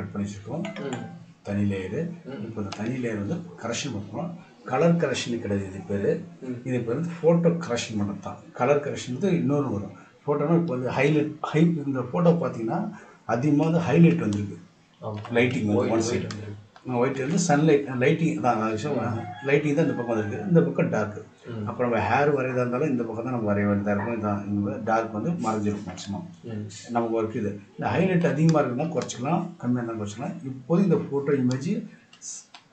cut பண்ணி வச்சிருக்கோம் தனி லேயர் இப்போ அந்த தனி லேயர் வந்து கரெக்ஷன் பண்றோம் கலர் கரெக்ஷன் கிடையாது இது பேரு இது பேரு போட்டோ கரெக்ஷன் பண்ணதா கலர் கரெக்ஷன்து இன்னொரு வரும் போட்டோனா இப்போ வந்து ஹைலைட் ஹைப் இந்த போட்டோ பாத்தீங்கன்னா அதிகமாக ஹைலைட் வந்திருக்கு லைட்டிங் வந்து ஒன் சைடு ஒயிட் வந்து சன்லைட் லைட்டிங் தான் லைட்டிங் தான் இந்த பக்கம் வந்திருக்கு இந்த பக்கம் டார்க் அப்புறம் நம்ம ஹேர் வரையதா இருந்தாலும் இந்த பக்கம் தான் நம்ம வரைய வேண்டியதாக இருக்கும் இதான் இந்த டார்க் வந்து மறைஞ்சிருக்கும் மேக்ஸிமம் நமக்கு ஒர்க் இது இந்த ஹைலைட் அதிகமாக இருக்குன்னா குறைச்சிக்கலாம் கம்மியாக இருந்தாலும் குறைச்சிக்கலாம் இப்போது இந்த ஃபோட்டோ இமேஜ்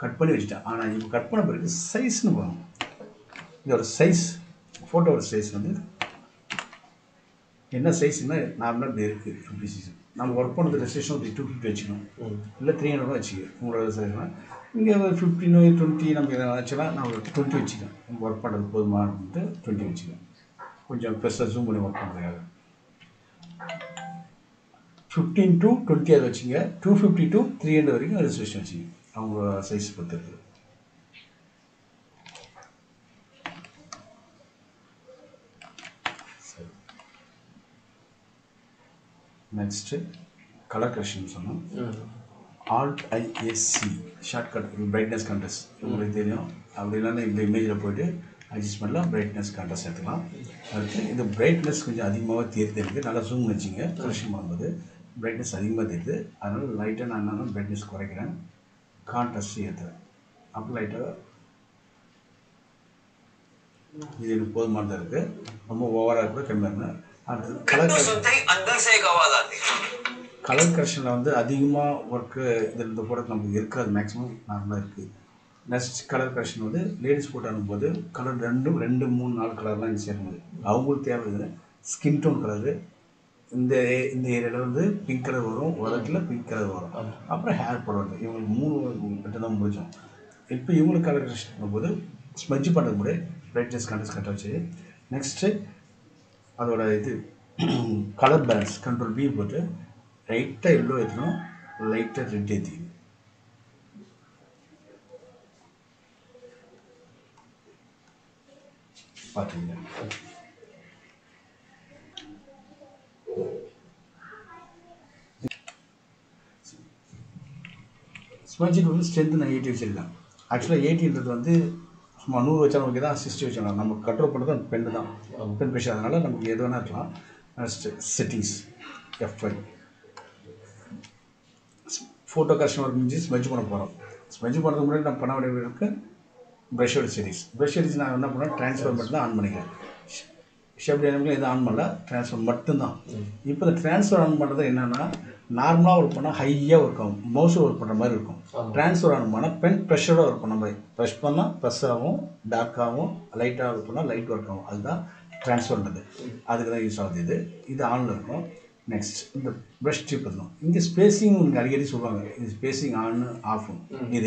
கட் பண்ணி வச்சுட்டேன் ஆனால் இப்போ கட் பண்ண பிறகு சைஸ்னு போகணும் இதோட சைஸ் ஃபோட்டோவோட சைஸ் வந்து என்ன சைஸ்னால் நார்மலாக இப்படி இருக்குது இப்படி சைஸ் நம்ம ஒர்க் பண்ணுறது ரெஜிஸ்ட்ரேஷன் ஒரு 250 வச்சுக்கணும் இல்லை 300 வச்சுக்கணும் உங்களோட சைஸ்னா இங்கே 15 20 நம்ம எதாவது நினச்சோன்னா நம்ம 20 வச்சுக்கலாம் நம்ம ஒர்க் பண்ணுறது போதுமானது 20 வச்சுக்கலாம் கொஞ்சம் பெருசாக ஜூம் பண்ணி ஒர்க் பண்ணுறதுக்காக 15 to 20 அதை வச்சுங்க 250 to 300 வரைக்கும் ரெஜிஸ்ட்ரேஷன் வச்சுங்க அவங்களோட சைஸ் பொறுத்திருக்கு Next, color correction. Alt IAC, shortcut, brightness contrast. Adjustment, brightness contrast. The brightness is correction. Brightness is light and brightness contrast. Apply it. Colour கரெக்ஷனில் வந்து அதிகமாக ஒர்க்கு இதில் இந்த போட்டோ நமக்கு இருக்காது மேக்ஸிமம் நார்மலாக இருக்குது நெக்ஸ்ட் கலர் கரெக்ஷன் வந்து லேடிஸ் போட்டு அனுப்பும்போது கலர் ரெண்டு மூணு நாலு கலர்லாம் இங்கே சேரும்போது அவங்களுக்கு தேவை இல்லை ஸ்கின் டோன் கலரு இந்த ஏரியாவில் வந்து பிங்க் கலர் வரும் உலகத்தில் பிங்க் கலர் வரும் அப்புறம் ஹேர் போடுறது இவங்களுக்கு 3 தான் முடிச்சோம் இப்போ இவங்களுக்கு கலர் கரெக்ஷன் பண்ணும்போது ஸ்மஜ் பண்ணுறது கூட பிரைட்னஸ் கான்ட்ராஸ்ட் கட்ட வச்சு நெக்ஸ்ட்டு அதோட இது கலர் பேலன்ஸ் கண்ட்ரோல் பி போட்டு லைட்டாக எல்லோ ஏற்றணும் லைட்டாக ரெட் ஏற்றிக்கணும் பார்த்தீங்களா ஸ்மட்ஜிக்கு வந்து ஸ்ட்ரென்த்து நான் 80 வச்சுருக்கேன் ஆக்சுவலாக 80ன்றது வந்து சும்மா 100 வச்சாலும் ஓகே தான் 60 வச்சாலும் நம்ம கண்ட்ரோல் பண்ணுறது அந்த பெண்ணு தான் பெண் பேஷன் அதனால் நமக்கு எது வேணா இருக்கலாம் next settings F5 photo correction work முடிஞ்சு ஸ்மெஜ் பண்ண போகிறோம் ஸ்மெஜ் பண்ணுறதுக்கு முன்னாடி நம்ம பண்ண வேண்டிய இருக்குது ப்ரெஷ்ஷோட செட்டிங்ஸ் ப்ரெஷ் செட்டிங்ஸ் நான் என்ன பண்ணேன் ட்ரான்ஸ்ஃபர் மட்டும் தான் ஆன் பண்ணிக்கிறேன் ஷேப் டைனமிக்கில் எதுவும் ஆன் பண்ணல ட்ரான்ஸ்ஃபர் மட்டும்தான் இப்போ இந்த ட்ரான்ஸ்ஃபர் ஆன் பண்ணுறது என்னென்னா நார்மலாக ஒர்க் பண்ணால் ஹையாக ஒர்க் ஆகும் மவுஸில் ஒர்க் பண்ணுற மாதிரி இருக்கும் ட்ரான்ஸ்ஃபர் ஆன் பண்ணால் பென் ப்ரெஷரோட ஒர்க் பண்ண மாதிரி ப்ரெஷ் பண்ணால் ப்ரெஷ் ஆகும் டார்க்காகவும் லைட்டாக ஒர்க் பண்ணால் லைட் ஒர்க் ஆகும் அதுதான் ட்ரான்ஸ்ஃபர்ன்றது அதுக்கு தான் யூஸ் ஆகுது இது இது ஆனில் இருக்கும் நெக்ஸ்ட் இந்த ப்ரெஷ் டிப் இருக்கும் இங்கே ஸ்பேஸிங் உங்களுக்கு அடிக்கடி சொல்லுவாங்க இது ஸ்பேஸிங் ஆன் ஆஃபும் இது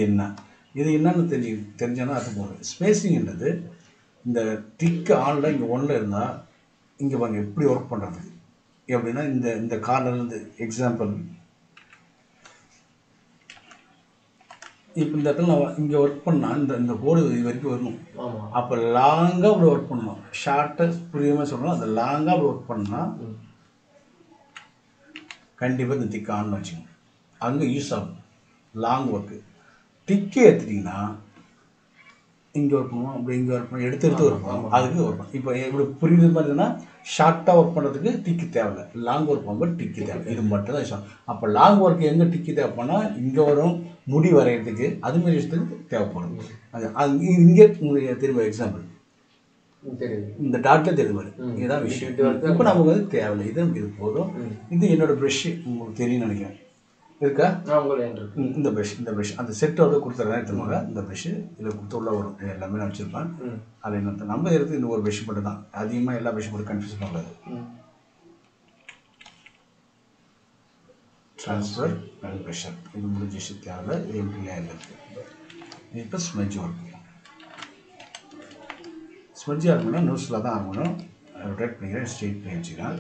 என்னன்னு தெரிஞ்சாலும் அது போகும் ஸ்பேஸிங்ன்றது இந்த டிக்கு ஆனில் இங்கே ஒன்றில் இருந்தால் இங்கே பாருங்க எப்படி ஒர்க் பண்ணுறது எப்படின்னா இந்த கார்னர்லேருந்து எக்ஸாம்பிள் இப்போ இந்த இடத்துல நான் இங்கே ஒர்க் பண்ணால் இந்த கோடு இது வரைக்கும் வரணும் அப்போ லாங்காக அப்படி ஒர்க் பண்ணணும் ஷார்ட்டாக புரியுமா சொல்லணும் அந்த லாங்காக அப்படி ஒர்க் பண்ணால் கண்டிப்பாக இந்த திக்கு ஆன் வச்சுக்கணும் அங்கே யூஸ் ஆகும் லாங் ஒர்க்கு டிக்கு எடுத்துட்டிங்கன்னா இங்கே ஒர்க் பண்ணுவோம் அப்படி இங்கே ஒர்க் பண்ணுவோம் எடுத்து ஒர்க் பண்ணுவோம் அதுக்கு ஒர்க் பண்ணும் இப்போ எப்படி புரியுது மாதிரின்னா ஷார்ட்டாக ஒர்க் பண்ணுறதுக்கு டிக்கு தேவையில்லை லாங் ஒர்க் பண்ணும்போது டிக்கு தேவை இது மட்டும் தான் விஷயம் அப்போ லாங் ஒர்க்கு எங்கே டிக்கு தேவைப்போனா இங்கே வரும் முடி வரைகிறதுக்கு அதுமாரி விஷயத்துக்கு தேவைப்படும் அது இங்கே உங்களுக்கு திரும்ப எக்ஸாம்பிள் இந்த டாட்டில் தெரியுது இதுதான் விஷயம் இப்போ நமக்கு வந்து தேவையில்லை இது நமக்கு இது போதும் இது என்னோடய ப்ரெஷ்ஷு உங்களுக்கு தெரியும்னு நினைக்கிறேன் இருக்கா இந்த ப்ரெஷ் அந்த செட்டோட கொடுத்துருந்தா எடுத்துருவாங்க இந்த ப்ரெஷ்ஷு இதில் கொடுத்து உள்ள வரும் எல்லாமே நான் வச்சுருப்பேன் அது என்ன நம்ம எடுத்து இந்த ஒரு ப்ரெஷ் மட்டும் தான் அதிகமாக எல்லா ப்ரெஷ் மட்டும் கன்ஃபியூஸ் பண்ணக்கூடாது ட்ரான்ஸ்ஃபர் அண்ட் ப்ரெஷர் இது முடிஞ்ச விஷயத்தினால எப்படிலாம் இருக்குது இப்போ ஸ்மெஜ் ஒர்க் ஸ்மெஜ்ஜாக இருக்குன்னா நோஸில் தான் ஆகணும் ரொட்டேட் பண்ணிக்கிறேன் ஸ்ட்ரெயிட் பண்ணி வச்சுக்கலாம்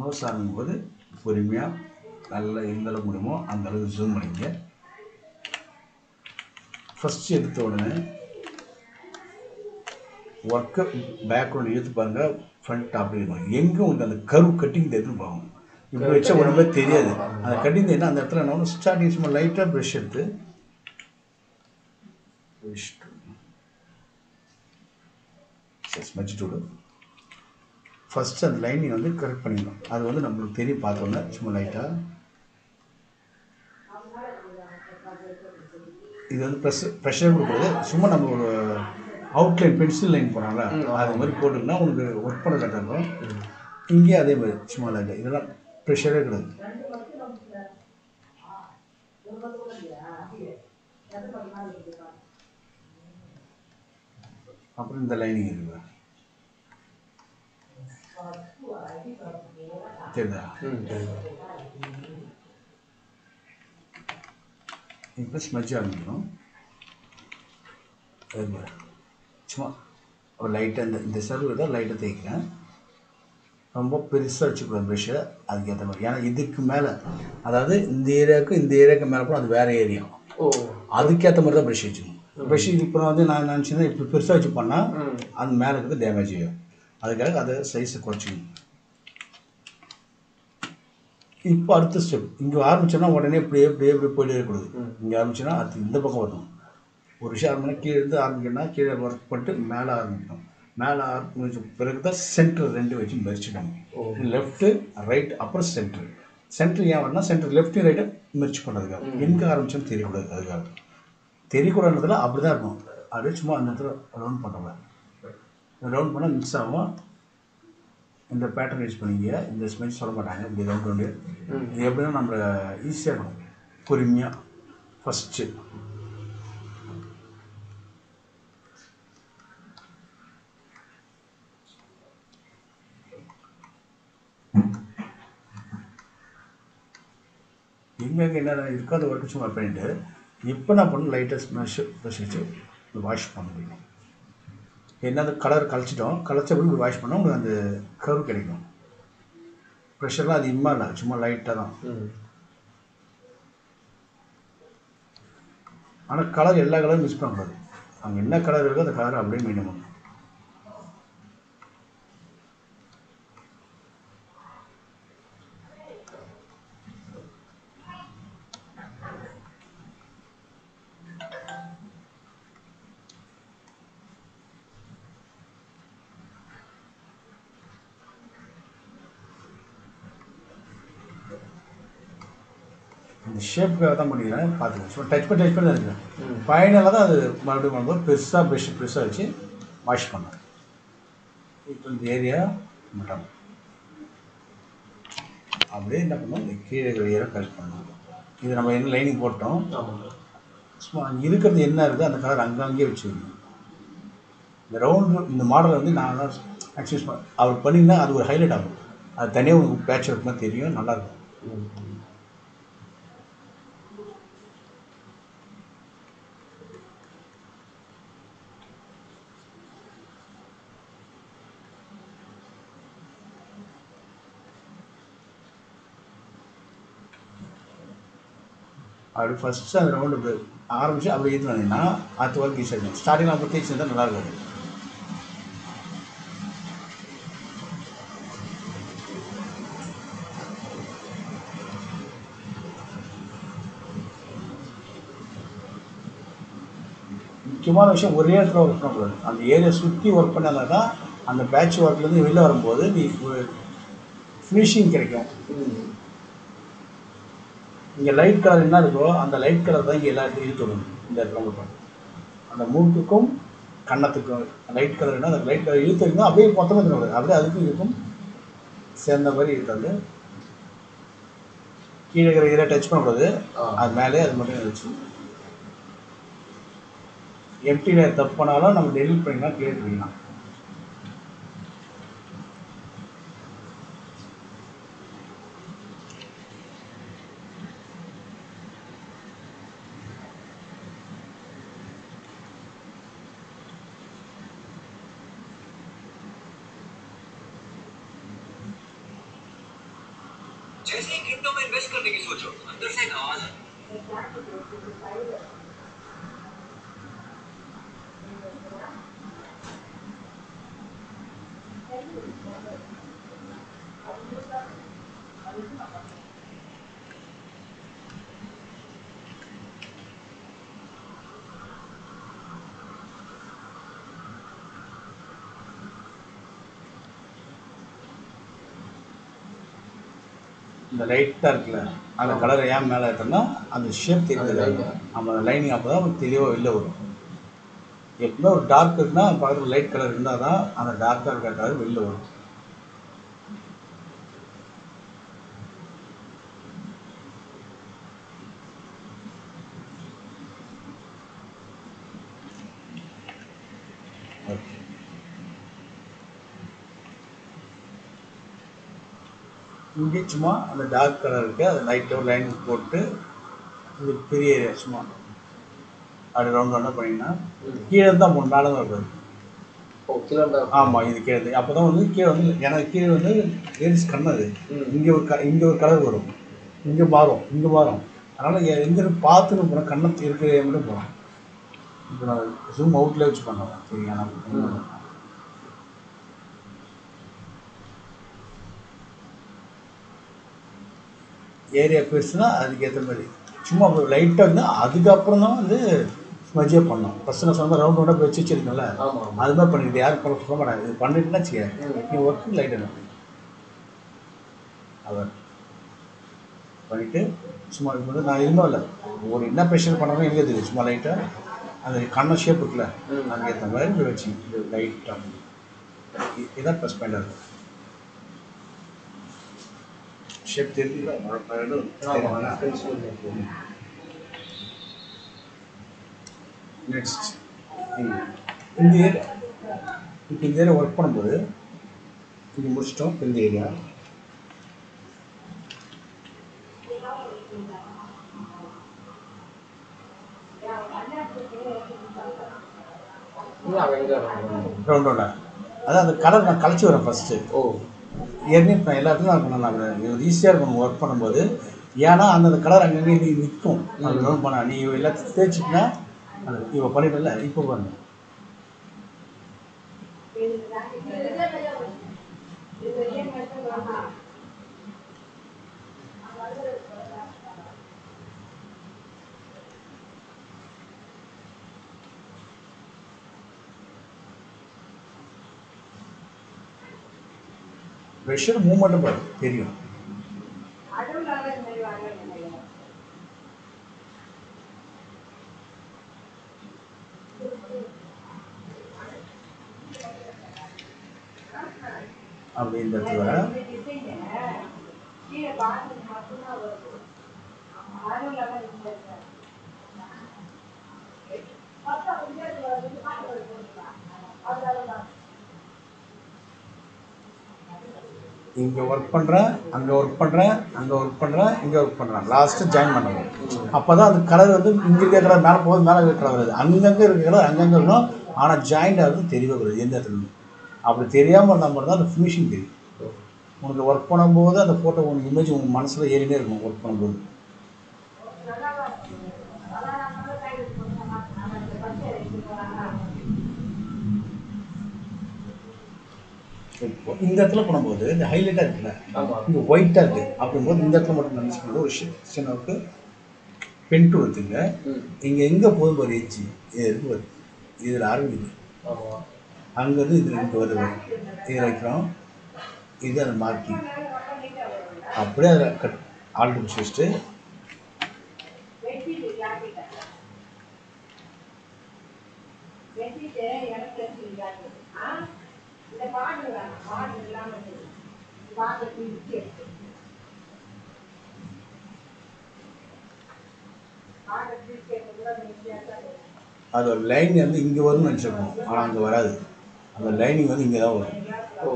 நோஸ் ஆகும்போது பொறுமையாக நல்லா எந்தளவு முடியுமோ அந்தளவுக்கு ஜூம் பண்ணிங்க ஃபஸ்ட்டு எடுத்த உடனே ஒர்க்கை பேக்ரவுண்ட் எடுத்து பாருங்கள் ஃப்ரண்ட் டாப் இருக்கும் எங்கே உங்களுக்கு அந்த கர்வ் கட்டிங் எடுத்துன்னு போகும் If you have a little bit of a little bit of a lighter brush. First, line is correct. That is why we have a lighter. This is pressure. We have outline pencil line. That is pressure is the lining. Impress my job, no? Light and the server with a lighter take. Research pressure, I'll get them. Idik Mala. Other in the area, Malapra, the very area. Oh, other catamara Breshing. Breshing Pradin and China, if you search upon her, and Malak the damage here. I'll get other size coaching. In part the step, into Armchana, what any play, the center left, right, upper center. Center left, right, merge. Theory round the pattern is in the smell solomon. First you can't work with my printer. You put up on lightest measure, the wash pond. Another color culture down, culture will wash pond and the curve getting on. Pressure the imala, chuma lighter. And a color yellow is proper. I'm in the color of the color of the minimum. Shape का तो मणि रहा है पात्र इसमें touch पर जाएगा fine अलगा marble marble प्रेसा ब्रश प्रेसा अच्छे wash करना इतना देर या मटम अब ये ना कुछ देखिए ये ये कर करना इधर हम ये लाइनिंग बोलता हूँ इसमें ये कर दिया ना रहता ना कहाँ रंग-रंगी बच्चे हैं round इन मॉडल अंदर ना ना एक्चुअली इसमें अब पनी ना आधुनिक highlight आऊँ तने वो patch उतना तेरी है नाला first round of the arms are written in at work is starting application. Then another tomorrow show warrior problem and the area swiftly work panada and the patchwork in the villa or both the finishing character. The light color is the light color. The moon to come, light color is the light color. You can see the light color. You can see the light color. You can see the light color. You can see The light turkle, and the color yam malatana, and the shape in the light. I'm lining up with Tilio yellow. If no dark is now, part of light color in the other, and a darker color will lower. Each more and the dark color, light line put the period small. I don't know. Here the Mundana. Oh, you care. The Apothon, Yanaki, there is Kanadi. Indoor color guru. Indoor borrow. Another year in the path of Kanat. Zoom outlets. Area question அது கேத்த மாதிரி சும்மா லைட்டா வந்து அதுக்கு அப்புறம் தான் வந்து smudge பண்ணோம் ஃபர்ஸ்ட் நான் சொன்ன ரவுண்ட் ரவுண்டா வெச்சு வச்சிருக்கேன்ல அது தான் பண்ணிட்டு யார் கரெக்ட்டா பண்ணாங்க இது பண்ணிட்டேன்னா சீ நீ வர்க் லைட் என்ன அவர் பண்ணிட்டு சும்மா வந்து நான் இல்லல ஒரு என்ன பிரஷர் பண்ணானோ இல்ல தெரியும் சும்மா லைட்டா அந்த கண்ண ஷேப் இருக்குல நான் கேத்த மாதிரி வெச்சு லைட்டா இத பிரஸ் பண்ணலாம் shape there is next in the area in the work பண்ணும்போது இது முடிச்சிட்டோம் இந்த ஏரியா இல்ல அங்க ரவுண்டா அத அந்த கலர் நான் கழிச்சு வரேன் ஃபர்ஸ்ட் ஓ Yerni Pala, this year when work on both Yana under the color and with comb. I don't want any let stage it now. You were very well, equal one. Pressure movement about period. இங்க work பண்றேன் அங்க work பண்றேன் அங்க work பண்றேன் இங்க work பண்றேன் last join பண்ணுங்க அப்பதான் அந்த கலர் வந்து இங்க கேக்குற மேல போகுது மேல கேக்குற வருது அங்கங்க இருக்குல அங்கங்க இருக்கும் ஆனா ஜாயின்ட் ஆகுது தெரியவே கூடாது எந்த இடத்துல அப்படி தெரியாம இருந்தா மட்டும் தான் அந்த ஃபினிஷிங் தெரியும் உங்களுக்கு வர்க் பண்ணும்போது அந்த போட்டோ ஒரு இமேஜ் உங்க மனசுல ஏறிட்டே இருக்கும் வர்க் பண்ணும்போது In the Tlaponabo, the highlight at the white target. After more than the Tlamotan, pin to the guy, in the poor Borici, either army. Hunger is into the way. Here I crown, either marking. A prayer cut album sister. The part of the land is the part of the church. Part of the church is the line and the government. The line is the government. I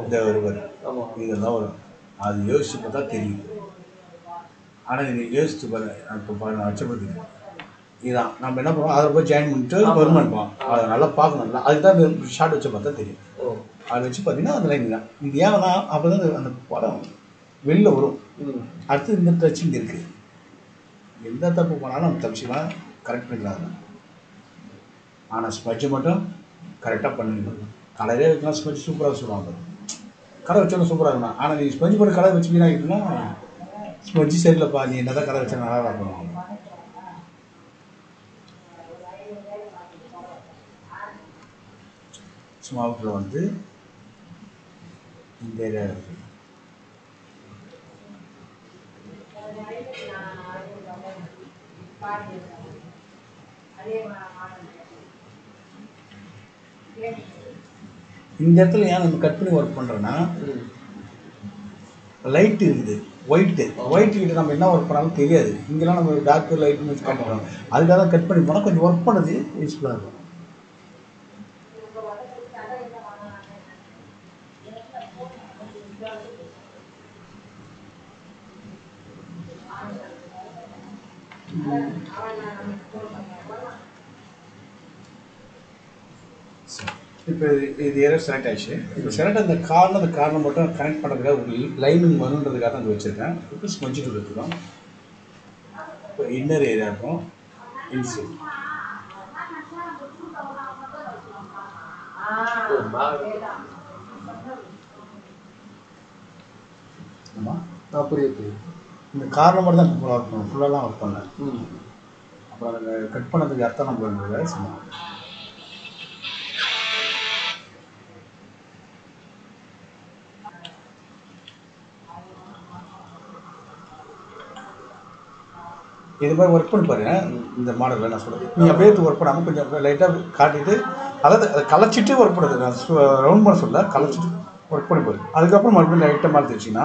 will chip another line. Indiana, other than the bottom. Will over. I think the touching guilty. In that of Panana, Tapsima, correct with Lana. On a smudgemotor, correct up and color not smudge super surrounded. Color channel super, and a smudgeable color which we like now. smudgy side la pani another color vechana nalla irukum small flow vandu indera இந்த இடத்துல நான் நம்ம cut பண்ணி work பண்றேனா light இருக்குது white கிட்ட நம்ம என்ன வர்க் பண்ணாலும் தெரியாது இங்கலாம் நம்ம டார்க் லைட் யூஸ் பண்றோம் அதுக்காக தான் கட் பண்ணி போனா கொஞ்சம் வர்க் பண்ணது யூஸ்புல்லா இருக்கும் If the error select If select the car motor connect line in one under the garden which is smudge to the inner area inside. The car number than cut If I work on the model, I work on the later card. The color chit work on the round one, color chit work on the other couple of later Marthina.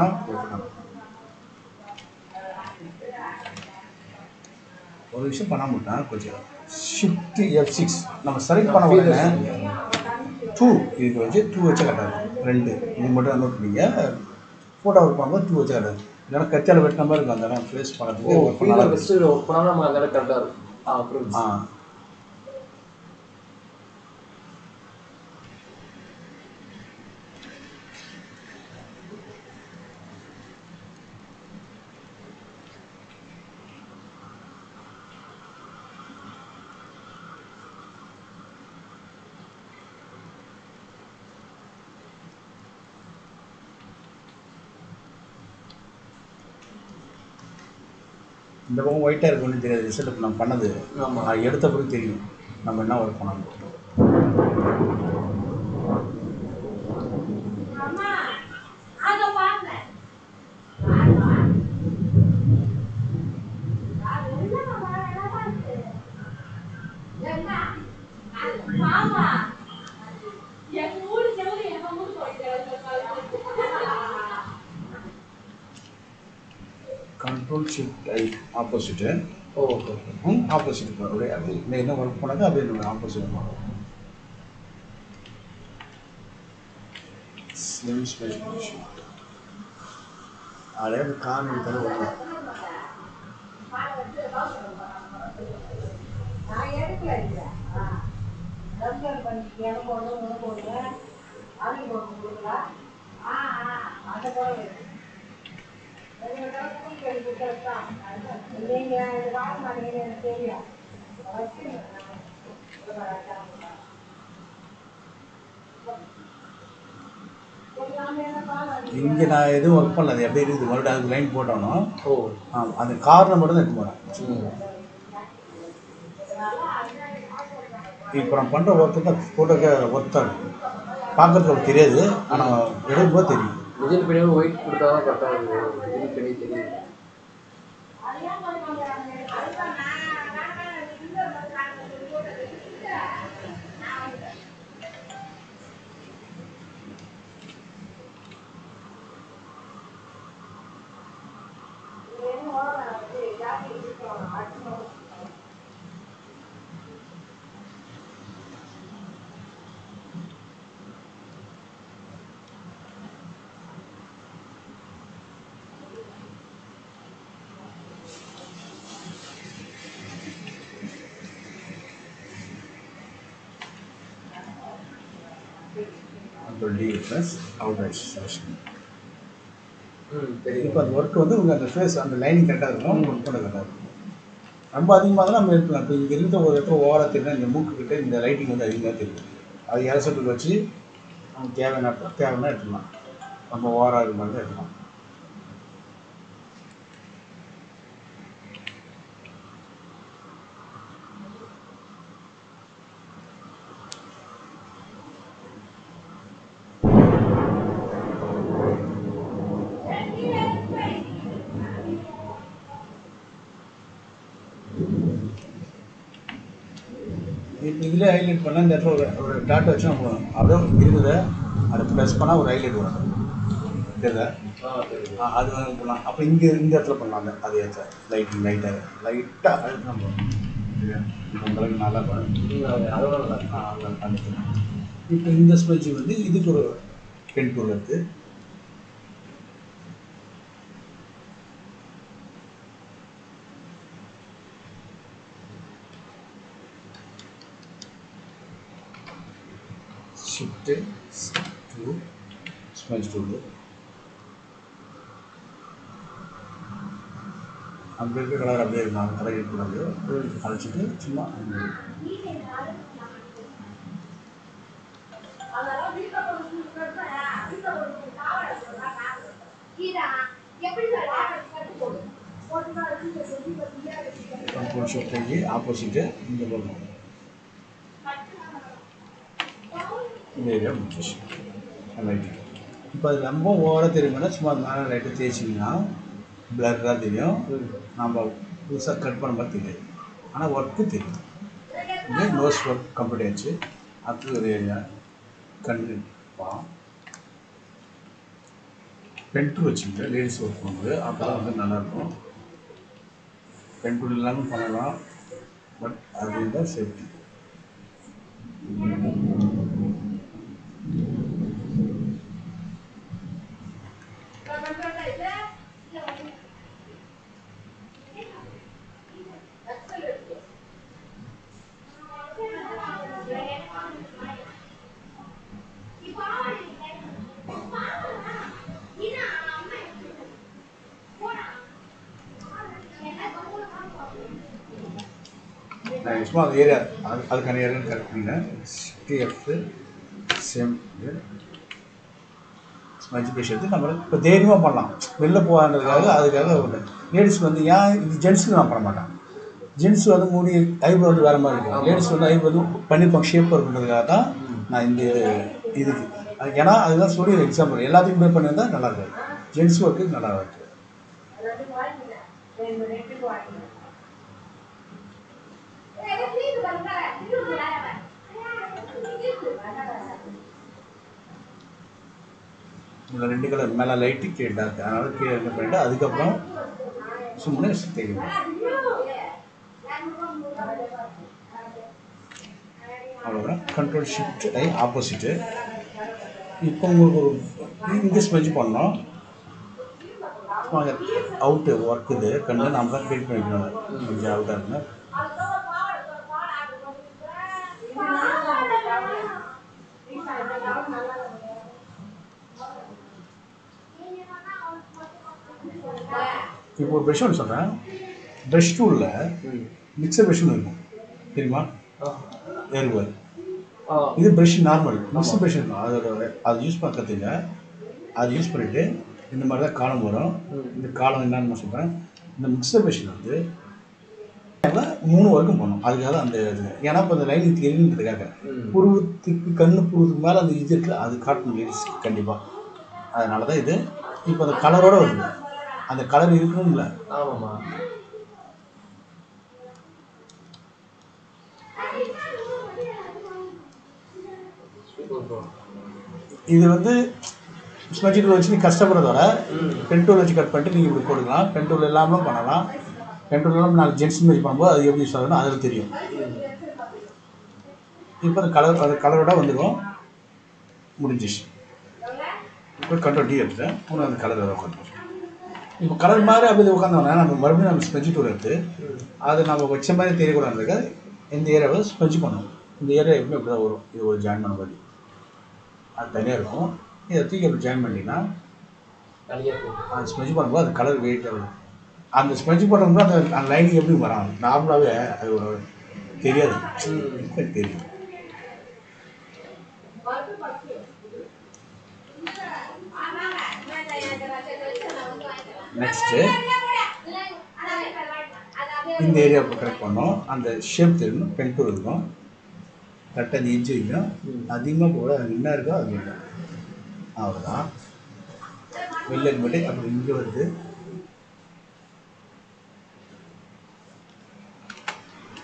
Shift F6. Now, select two. There are cattle wet number on the place for the program and the cutter. The white hair going to the result of Nampana. I get the good thing. Number now, Panama. Control shift I opposite. Opposite. I no work for the opposite. Slim space. I have a car with the water. I don't work for the ability to work as line port on. Oh, and the car number that more. If from Panda work with the photograph, what third pocket of Kiraz and a very worthy. Wait for the Plus outright session. Because work on the face and the lining that are wrong. Ambadi Madame made planting, getting the water and the book in the writing of the thing. I also to achieve and cabinet. நீங்களே highlight பண்ண அந்த இடத்துல ஒரு dot வச்சா போதும். அப்படியே இருக்குது அதை ப்ரெஸ் பண்ணால் ஒரு ஹைலைட் வரும். தெரியுதா? அது பண்ணலாம். அப்போ இங்கே இந்த இடத்துல பண்ணலாங்க. அது ஏற்ற லைட்டாக அழுத்தம் போகணும். உங்களுக்கு நல்லா பண்ணுங்க. அதோட பண்ணிக்கலாம். இப்போ இந்த ஸ்பெச்சு வந்து இதுக்கு ஒரு பென் டூல் இருக்குது. Shift to smudge tool. அப்படியே கலர் அப்படியே நான் கலர் கூடாது. அழைச்சிட்டு சும்மா ஆப்போசிட்டு இந்த போகணும். இந்த ஏரியா முடிச்சு லைட்டு இப்போ அது ரொம்ப ஓவராக தெரியும்னா சும்மா மேலே லைட்டை தேய்ச்சிங்கன்னா பிளர்ராக தெரியும். நம்ம புதுசாக கட் பண்ண மாதிரி தெரியாது, ஆனால் ஒர்க்கு தெரியும். இங்கே நோஸ் ஒர்க் கம்ப்ளீட் ஆயிடுச்சு. அடுத்தது ஒரு ஏரியா கண்டிப்பாக பென்டூர் வச்சுங்க. லேடிஸ் ஒர்க் பண்ணுறது அப்போ தான் வந்து நல்லாயிருக்கும். பென்டூர் இல்லாமல் பண்ணலாம், பட் அது தான் சேஃப்டி. சும்மா அந்த ஏரியா அதுக்கான ஏரியான்னு கரெக்ட் பண்ணேன். டிஎஃப்த்து சேம் ஸ்மஜ் பேஷ் எடுத்து நம்ம இப்போ தைரியமாக பண்ணலாம். வெளில போகாதுன்றதுக்காக அதுக்காக ஒரு லேடிஸ்க்கு வந்து ஏன் இது ஜென்ஸுக்கு நான் பண்ண மாட்டேன். ஜென்ஸ் வந்து மூடி ஐப்ரோ வந்து வேறு மாதிரி இருக்கும். லேடிஸ் வந்து ஐப்ரோ வந்து பண்ணிப்பாங்க ஷேப் இருக்குன்றதுக்காக தான் நான் இந்த இதுக்கு ஏன்னா அதுதான் சொல்லி ஒரு எக்ஸாம்பிள். எல்லாத்தையும் ப்ளே பண்ணியிருந்தால் நல்லா இருக்காது. ஜென்ஸ் ஒர்க்கு நல்லா இருக்குது. இதில் ரெண்டு கலர் மேலே லைட்டு கேட்டாங்க. அதனால கீழே என்ன பண்ணிட்டு அதுக்கப்புறம் சும்மா தெரியும். அவ்வளோதான். Control shift I opposite. இப்போ உங்களுக்கு ஒரு இங்கே ஸ்மெஜ் பண்ணோம். அவுட்டு ஒர்க் இது கண்டு நம்ம தான் க்ரியேட் பண்ணிக்கணும். கொஞ்சம் அவுட்டாக இருந்தால் இப்போ ஒரு ப்ரெஷ் ஒன்று சொல்கிறேன். ப்ரெஷ் டூலில் மிக்சர் ப்ரெஷ் ஒன்று இருக்கும் தெரியுமா? எருவல் இது ப்ரெஷ் நார்மல் மிக்சர் ப்ரெஷ் இருக்கும். அதோட அதை யூஸ் பண்ணுறதுங்க. அது யூஸ் பண்ணிவிட்டு இந்த மாதிரி தான் காலம் வரும். இந்த காலம் என்னன்னு நான் சொல்கிறேன். இந்த மிக்சர் ப்ரெஷ் வந்து மூணு வரைக்கும் போகணும். அதுக்காக அந்த ஏன்னா இப்போ அந்த லைன் தெரியுன்றதுக்காக புருவத்துக்கு கண்ணு புருவத்துக்கு மேலே அந்த இது இருக்குது. அது காட்டணும் லேடிஸ் கண்டிப்பாக. அதனால தான் இது இப்போ அந்த கலரோடு வருது. அந்த கலர் இருக்கும்ல. ஆமாம்மா. இது வந்து ஸ்மட்ச் டூல் வச்சு நீ கஷ்டப்படுறதோட பென் டூல் வச்சு கட் பண்ணிட்டு நீங்கள் இப்படி போடுக்கலாம். பென் டூல் எல்லாமே பண்ணலாம். பென் டூல் இல்லாமல் நாலு ஜென்ஸ் மேட்ச் பண்ணும்போது அது எப்படி யூஸ் ஆகுதுன்னு அதில் தெரியும். இப்போ அந்த கலர் அந்த கலரோட வந்துடும். முடிஞ்சிச்சு. இப்போ கண்ட்ரோல் டி எடுத்துட்டேன். இன்னும் அந்த கலர் உட்காந்துருக்கோம். இப்போ கலர் மாதிரி அப்படி உட்காந்தோம்னா நம்ம மறுபடியும் நம்ம ஸ்பெஞ்சு டூர் எடுத்து அதை நம்ம வச்ச மாதிரி தெரியக்கூடாதுக்கு இந்த ஏரியாவை ஸ்பெஞ்சு பண்ணுவோம். இந்த ஏரியா எப்பவுமே இப்படி தான் வரும். இது ஒரு ஜாயின் பண்ண மாதிரி அது தனியாக இருக்கும். இதை தூக்கி அப்படி ஜாயின் பண்ணிங்கன்னா அந்த ஸ்பெஞ்சு பண்ணும்போது அது கலர் வெயிட்டாக வரும். அந்த ஸ்பெஞ்சு பண்ணும்போது அந்த அந்த லைனிங் எப்படி வரும் நார்மலாகவே அது தெரியாது. தெரியும். நெக்ஸ்ட்டு இந்த ஏரியாவுக்கு கரெக்ட் பண்ணோம். அந்த ஷேப் தெரியணும். பென்டூர் இருக்கும் கரெக்டாக அந்த இன்ச்சு வைக்கணும். அதிகமாக போட அது என்ன இருக்கோ அது வேணும். அவ்வளோதான். வெள்ளைக்கு மட்டும் அப்படி இங்கே வருது.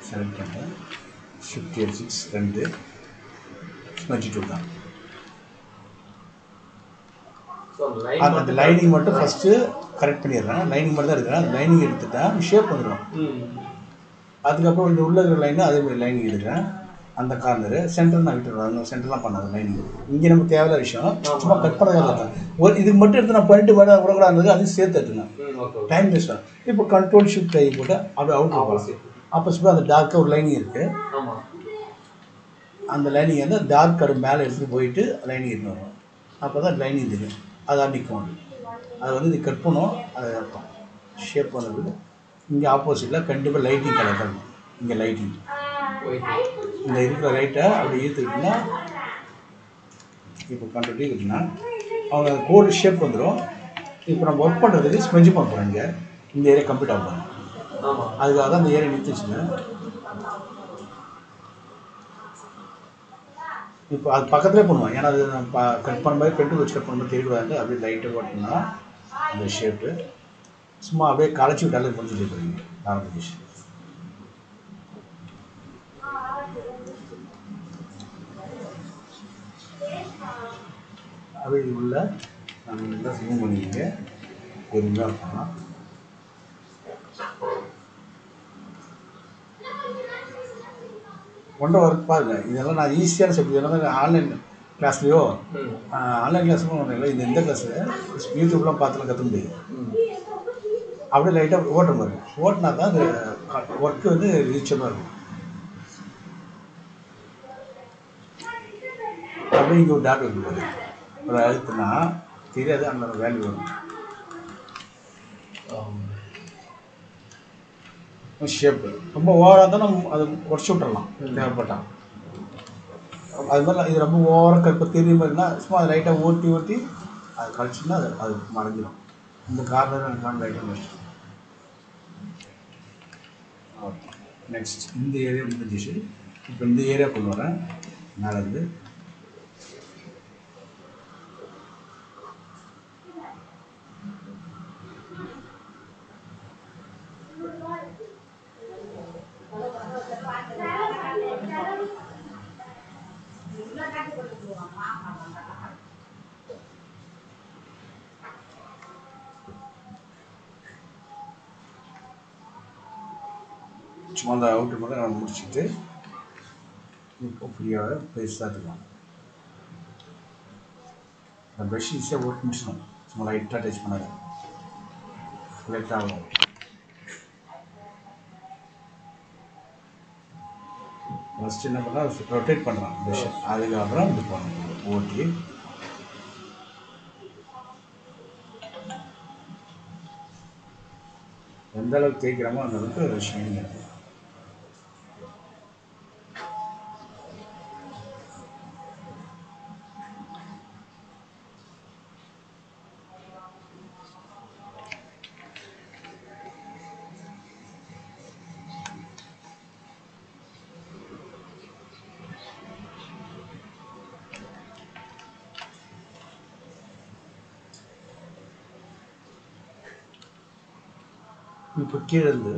செலக்ட் பண்ணுறேன். shift L6 and there 22 தான். So line and the lining மட்டும் first கரெக்ட் பண்ணிரலாம். லைனிங் மட்டும் தான் இருக்குடா. லைனிங் எடுத்துட்டா ஷேப் வந்துரும். அதுக்கு அப்புறம் இந்த உள்ள இருக்கிற லைன் அதே மாதிரி லைனிங் எடுக்கறேன். அந்த கார்னர் சென்டர் நான் விட்டுறேன். அந்த சென்டர்லாம் பண்ணாத லைனிங். இங்க நமக்கு தேவையான விஷயம் சும்மா கட் பண்ணதல்ல. ஒரு இதுக்கு மட்டும் எடுத்து நான் பாயிண்ட் வர உடகடா இருந்தது அது சேர்த்து எடுத்துறேன். டைம் வேஸ்ட் ஆகும். இப்போ கண்ட்ரோல் ஷிஃப்ட் ஐ போட்டு அப்படியே அவுட் போலாம். அப்ப சும்மா அந்த டார்க்கா ஒரு லைனிங் இருக்கு. ஆமா. அந்த லைனிங் வந்து டார்க் கட் மேல எடுத்து போயிட்டு லைனிங் எடுத்துறோம். அப்பதான் லைனிங் தெரியும். அது அடிக்கும். அது வந்து இது கட் பண்ணோம் அது அர்த்தம் ஷேப் வந்தது. இங்கே ஆப்போசிட்டில் கண்டிப்பாக லைட்டிங் கலர் இங்கே லைட்டிங் இந்த இருக்கிற லைட்டை அப்படி ஈர்த்துக்கிட்டுனா இப்போ கண்டுக்கிட்டிங்கன்னா அவங்க கோடு ஷேப் வந்துடும். இப்போ நம்ம ஒர்க் பண்ணுறதுக்கு ஸ்பெஞ்சு பண்ணுறோம். இங்கே இந்த ஏரியா கம்ப்ளீட் ஆகும். அதுக்காக தான் அந்த ஏரியா நிறுத்திச்சுங்க. இப்போ அது பக்கத்துலேயே பண்ணுவோம். ஏன்னா அது கட் பண்ணும்போது பெட்டு வச்சு கட் பண்ணும்போது தெரியக்கூடாது. அப்படியே லைட்டை போட்டோம்னா அந்த ஷேப்பு சும்மா அப்படியே களைச்சி விட்டாலே முடிஞ்சுட்டு போயிடுங்க. நார்மலேஷன் அப்படியே இது உள்ள நம்ம எல்லாம் சூம் பண்ணிக்கிங்க பொறுமையாக இருக்கலாம். ஒன்றை ஒர்க் பாருங்கள். இதெல்லாம் நான் ஈஸியான சப்ஜெக்ட். இதெல்லாம் ஆன்லைன் கிளாஸ்லையோ ஆன்லைன் கிளாஸ்லாம் ஒன்றும் இல்லை. இந்த எந்த கிளாஸு யூடியூப்லாம் பார்த்துலாம் கற்றுக்க முடியாது. அப்படியே லைட்டாக ஓட்டுற மாதிரி ஓட்டினா தான் அது ஒர்க்கு வந்து ரீச்சமாக இருக்கும். அப்படியே இங்கே ஒரு டாட் இருக்கும்போது ஒரு அழுத்துனா தெரியாது அந்த வேல்யூ வரும். ஷேப்பு ரொம்ப ஓவராக தான் நம்ம அது உடச்சி விட்டுறலாம் தேவைப்பட்டால். அது மாதிரி இது ரொம்ப ஓவராக கற்ப தெரியும் மாதிரினா சும்மா அது லைட்டாக ஓட்டி ஓட்டி அது கழிச்சுன்னா அது அது மறைஞ்சிடும். இந்த கார்னர் எனக்கு நான் லைட்டாக முடிச்சிடும். ஓகே நெக்ஸ்ட் இந்த ஏரியா முடிஞ்சிச்சு. இப்போ இந்த ஏரியா கொண்டு வரேன். மேலேருந்து சும்மா அந்த அவுட்டர் மட்டும் நம்ம முடிச்சுட்டு இப்போ ஃப்ரீயாக பெருசாக இருக்கலாம். அந்த ப்ரெஷ் ஈஸியாக ஒர்க் முடிச்சிடும். சும்மா லைட்டாக டச் பண்ணாத லைட்டாக ஆகும். ஃபஸ்ட்டு என்ன பண்ணால் ரொட்டேட் பண்ணுறான் ப்ரெஷ். அதுக்கப்புறம் இது பண்ணணும். ஓட்டி எந்த அளவுக்கு தேய்க்கிறோமோ அந்த அளவுக்கு ஷைனிங் இருக்கும். இப்போ கீழே இருந்து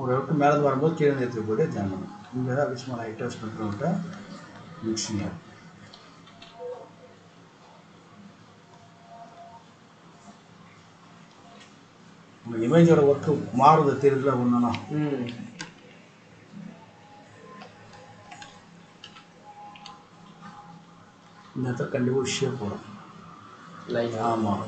ஒரு விட்டு மேலே இருந்து வரும்போது கீழே எடுத்துகிட்டு போய்ட்டு தேங்கணும். இங்கே தான் விஷயமா லைட்டாக ஸ்பெண்ட் விட்டா மிக்சிங் ஆகும். உங்கள் இமேஜோட ஒர்க்கு மாறுது தெரியுதுல ஒன்றுனா. இந்த இடத்துல கண்டிப்பாக ஷேப் வரும். ஆமாம்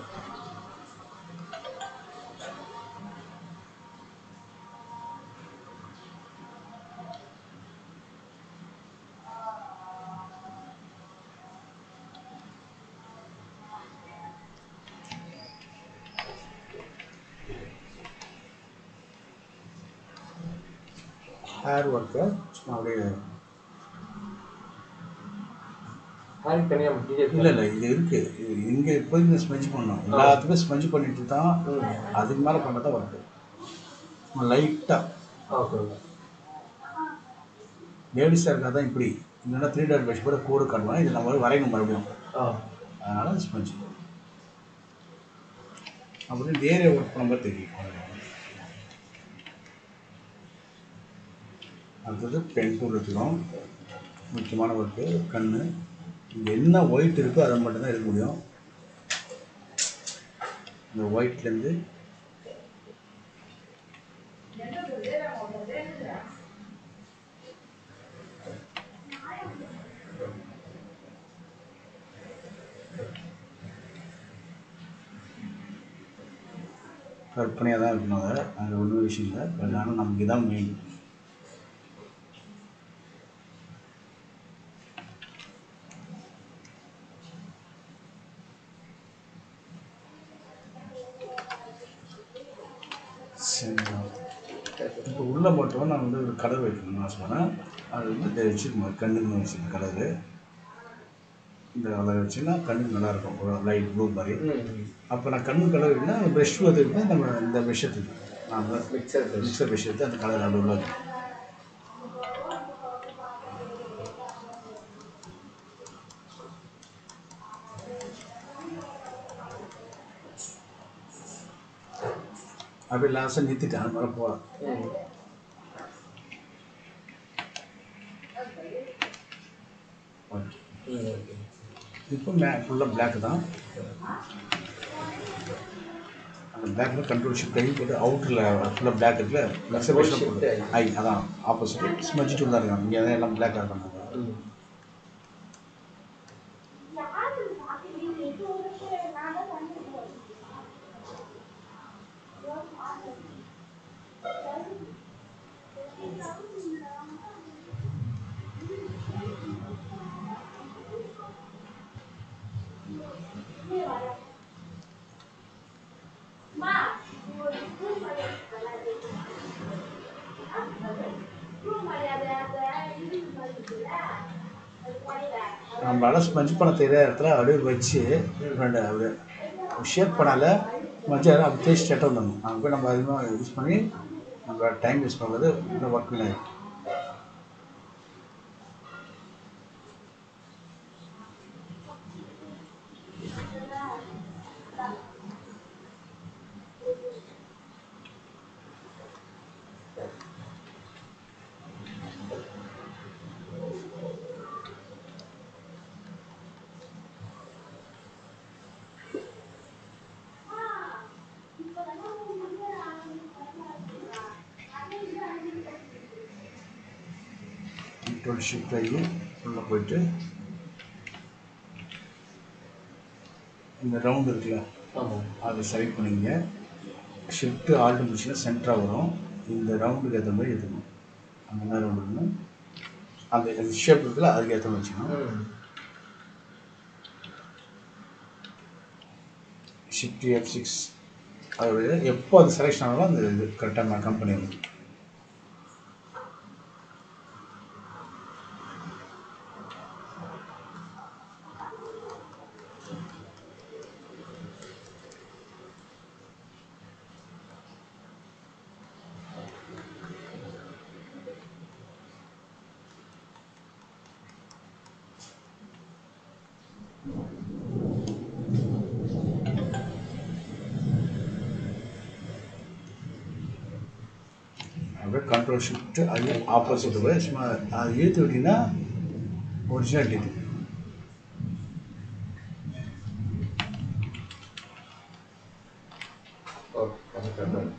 ஹேர் ஒர்க்கை சும்மா அப்படியே ஹேர் தனியாக இல்லை இல்லை இது இருக்குது. இது இங்கே போய் ஸ்மெஞ்ச் பண்ணோம். எல்லாத்துக்குமே ஸ்மெஞ்ச் பண்ணிட்டு தான் அதுக்கு மேலே பண்ண தான் ஒர்க்கு. சும்மா லைட்டாக ஓகே லேடிஸாக இருந்தால் தான் இப்படி இல்லைன்னா 3 டாட் பேஸ் கூட கோடு காட்டுவோம். இது நம்ம வரையணும் மறுபடியும். அதனால் ஸ்மெஞ்ச் அப்படின்னு வேறு ஒர்க் பண்ணும்போது தெரியும். அடுத்தது பென்சில் வச்சுக்கிறோம். முக்கியமான ஒர்க்கு கண். இங்கே என்ன ஒயிட் இருக்கோ அதை மட்டும்தான் எடுக்க முடியும். இந்த ஒயிட்லேருந்து கற்பனையாக தான் இருக்கணும். அதை அது ஒன்றும் விஷயம் இல்லை. பட் ஆனால் நமக்கு இதான் மெயின். சரிங்களா? இப்போ உள்ளே மட்டும் நான் வந்து ஒரு கடவு வைக்கணும்னு நான் சொன்னேன். அது வந்து வச்சுருக்கோம் கண்ணுக்கு வச்சுருக்கேன் கடவு. இந்த அளவு வச்சுன்னா கண்ணுக்கு நல்லாயிருக்கும், ஒரு லைட் ப்ளூ மாதிரி. அப்போ நான் கண்ணு கலர் வைக்கணும்னா அந்த ப்ரெஷ் வந்துருக்குன்னா நம்ம இந்த விஷயத்துக்கு நான் மிக்சர் ப்ரெஷ் எடுத்து அந்த கலர் அளவு உள்ளது. அப்படியே லாஸ்ட்டாக நிறுத்திட்டேன். அது மாதிரி போகலாம். இப்போ ஃபுல்லாக பிளாக் தான். அந்த பிளாக்கில் கண்ட்ரோல் ஷிஃப்ட் ஆகி போட்டு அவுட்டரில் ஃபுல்லாக பிளாக் இருக்குல்ல, லக்ஸர் ஐ அதான் ஆப்போசிட் ஸ்மஜிட்டு தான் இருக்காங்க. இங்கே தான் எல்லாம் பிளாக் ஆகும். நம்மளால ஸ்பஞ்ச் பண்ண தெரியாத இடத்துல அப்படியே வச்சு ரெண்டு அப்படியே ஷேப் பண்ணால மஞ்சள் அப்படியே ஸ்ட்ரெட்டாக வந்துடணும். அங்கே போய் நம்ம அதிகமாக யூஸ் பண்ணி நம்மளோட டைம் யூஸ் பண்ணுறது இன்னும் ஒர்க் இல்லை. ஷிஃப்ட் ஆகி உள்ளே போயிட்டு இந்த ரவுண்டு இருக்குல்ல அதை செலக்ட் பண்ணிங்க. ஷிஃப்ட்டு ஆல்ட் மிஷினில் சென்டராக வரும். இந்த ரவுண்டுக்கு ஏற்ற மாதிரி எடுத்துக்கணும். அந்த மாதிரி ரவுண்டு இருக்கணும். அந்த ஷேப் இருக்குல்ல அதுக்கு ஏற்ற மாதிரி வச்சுக்கணும். ஷிஃப்ட் F6 அதோடைய எப்போ அது செலெக்ஷன் ஆனாலும் அந்த இது கரெக்டாக மேக்கப் பண்ணிடணும். கண்ட்ரோல் ஷிஃப்ட் அது ஆப்போசிட் போய் சும்மா அது இழுத்து விட்டிங்கன்னா ஒரிஜினல் இது.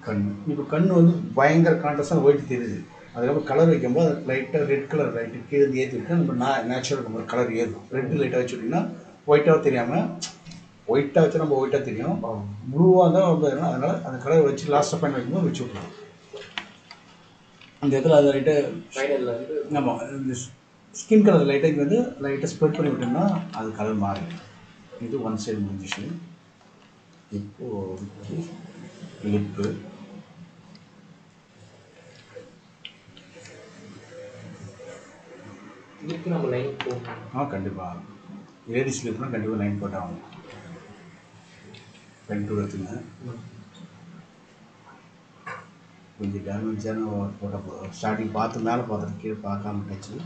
கண் இப்போ கண் வந்து பயங்கர கான்ட்ராஸ்டாக ஒயிட் தெரியுது. அதுக்கப்புறம் கலர் வைக்கும்போது அது லைட்டாக ரெட் கலர் லைட்டு கீழே ஏற்றி விட்டுனா நம்ம நேச்சுரல் இருக்கும்போது கலர் ஏறும். ரெட்டு லைட்டாக வச்சு விட்டிங்கன்னா ஒயிட்டாக தெரியாமல், ஒயிட்டாக வச்சு நம்ம ஒயிட்டாக தெரியும், ப்ளூவாக தான் வந்து. அதனால் அந்த கலர் வச்சு லாஸ்ட்டாக ஃபைன் வைக்கும்போது வச்சு விட்ருவோம் அந்த இடத்துல. அது லைட்டு ஃபைனலில் வந்து நம்ம இந்த ஸ்கின் கலர் லைட்டாக வந்து லைட்டாக ஸ்ப்ரெட் பண்ணி விட்டோம்னா அது கலர் மாறும். இது ஒன் சைடு முடிஞ்சிச்சு. இப்போது லிப்பு லிப் நம்ம லைன் போட்டோம். கண்டிப்பாக லேடிஸ் லிப்னால் கண்டிப்பாக லைன் போட்டாங்க. பென் டூ எடுத்துங்க. கொஞ்சம் டேமேஜான போட்டால் போதும். ஸ்டார்டிங் பார்த்து மேலே பார்த்துட்டு கீழே பார்க்காம விட்டாச்சு.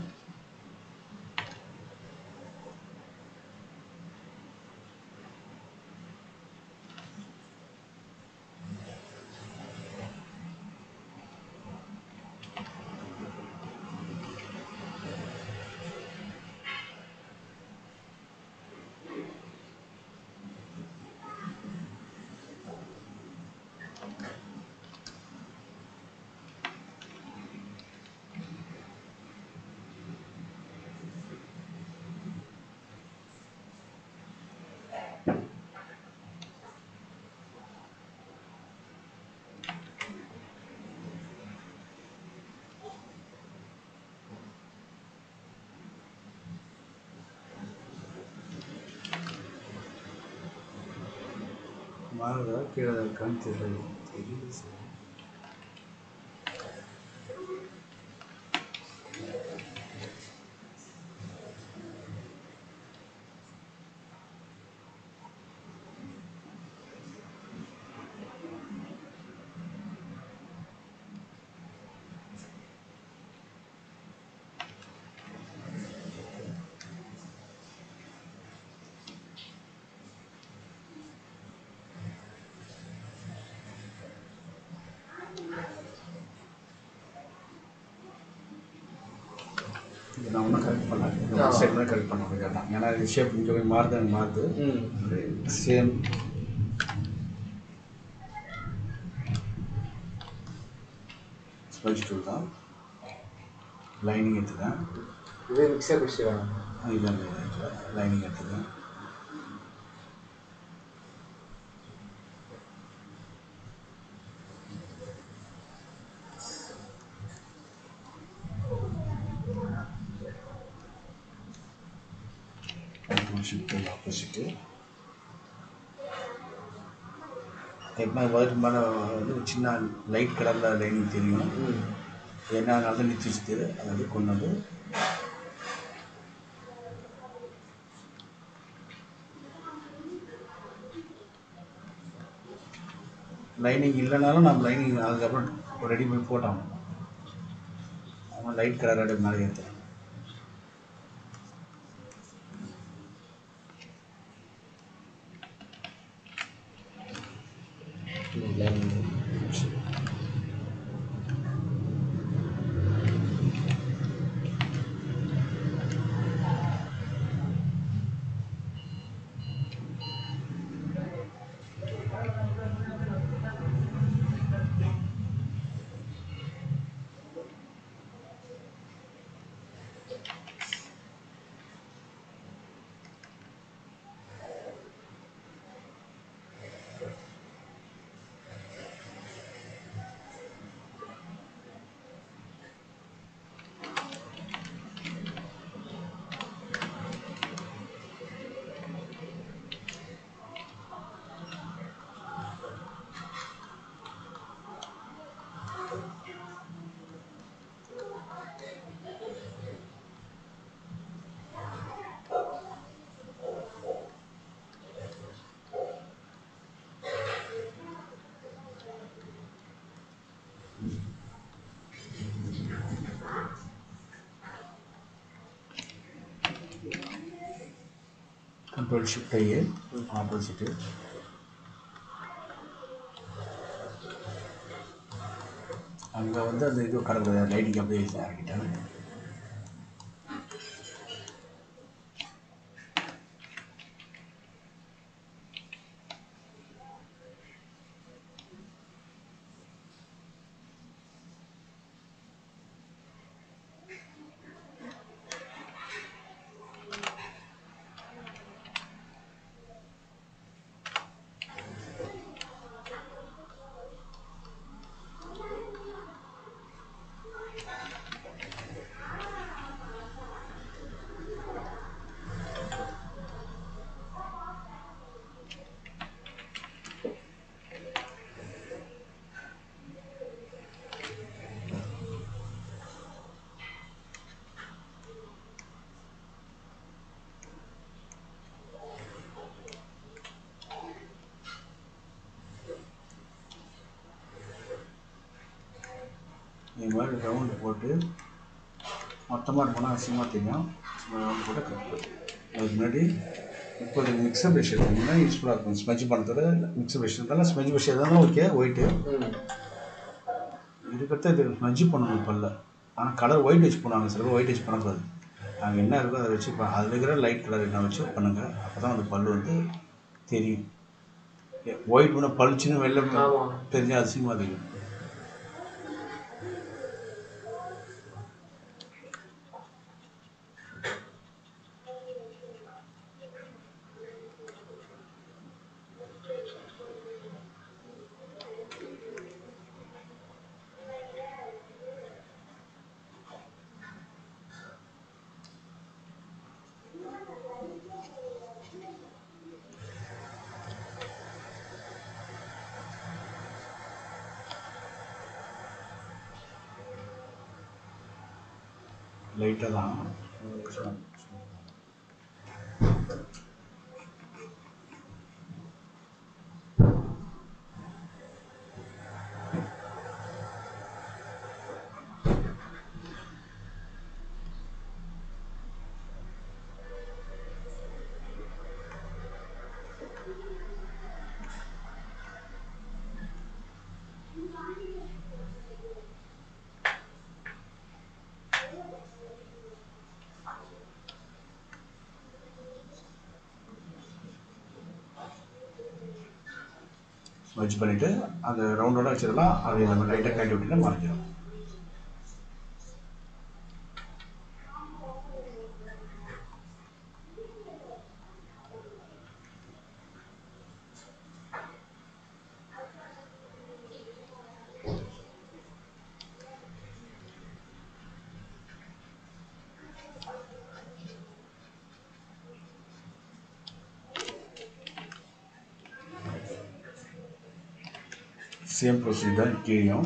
வாழ்வதா கீழே கண் தெரியுது தெரியுது சார். இது நான் ஒன்றும் கரெக்ட் பண்ணேன் சைட்னா கரெக்ட் பண்ண முடியாது. ஏன்னா இது ஷேப் இங்கே போய் மாறுதான்னு மாற்று சேம் ஸ்பைஸ் டூல் தான் லைனிங் எடுத்துக்கேன். இதே மிக்சர் பிடிச்சிக்கலாம் இல்லை லைனிங் எடுத்துக்கேன். மேலே வந்து சின்ன லைட் கலரில் லைனிங் தெரியும். என்ன அதனால நிறுத்தி வச்சு அதாவது கொண்டாந்து லைனிங் இல்லைனாலும் நம்ம லைனிங் அதுக்கப்புறம் ரெடிமேட் போட்டோம். அவன் லைட் கலரோட மேலே ஏற்றுறேன். कंट्रोल शिफ्ट है ये ऑपोजिट है. அங்கே வந்து அந்த இது கடற்கரை லைட்டிங் அப்படியே இறக்கிட்டேன். இந்த மாதிரி ரவுண்டு போட்டு மொத்தமாக இருக்கணும் அவசியமாக தெரியும். ரவுண்டு போட்டு கரெக்ட் பண்ணி அதுக்கு முன்னாடி இப்போ மிக்சர் ப்ரெஷ் எடுத்திங்கன்னா யூஸ்ஃபுல்லாக இருக்கும். ஸ்மெஜ் பண்ணுறத மிக்சர் ப்ரெஷ் இருந்தாலும் ஸ்மெஜ் ப்ரெஷ் இருந்தாலும் ஓகே ஒயிட்டு இதுக்கடுத்து இது ஸ்மெஜ் பண்ணணும் பல்ல. ஆனால் கலர் ஒயிட் வச்சு பண்ணுவாங்க சில பேர் ஒயிட் வச்சு பண்ணக்கூடாது. நாங்கள் என்ன இருக்கோ அதை வச்சு அதில் இருக்கிற லைட் கலர் என்ன வச்சு பண்ணுங்கள். அப்போ தான் அந்த பல் வந்து தெரியும். ஒயிட் பண்ண பளிச்சுன்னு வெளில தெரிஞ்சால் அதிசயமாக தெரியும். லைட்டா தான் merge பண்ணிட்டு அந்த ரவுண்டோட வச்சறதுல அது நம்ம லைட்டா கட்டி விட்டுட்டு மறைச்சிரும் same procedure carry on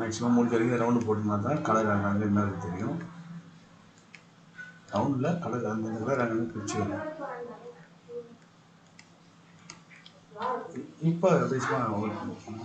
maximum mold karunga round pottna da color rangu enna theriyum round la color rangu rangu pichirunga ipo basically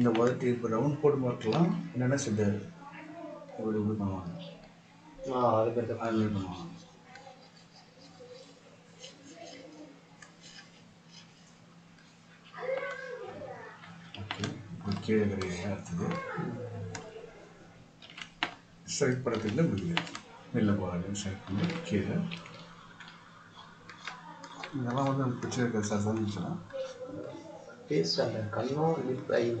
இந்த மாதிரி இப்ப ரவுண்ட் கோட் மார்க்கலாம் என்னன்னா செட் இப்படி இப்படி பண்ணுவாங்க அது பேர் ஃபைனல் பண்ணுவாங்க ஓகே ஓகே கரெக்ட்டா இருக்குது செட் பண்றதுல முடியல மெல்ல போறாங்க செட் பண்ணி கீழ இதெல்லாம் வந்து பிக்சர் கரெக்ட்டா வந்துச்சுனா Paste on the cannon with the lighting mode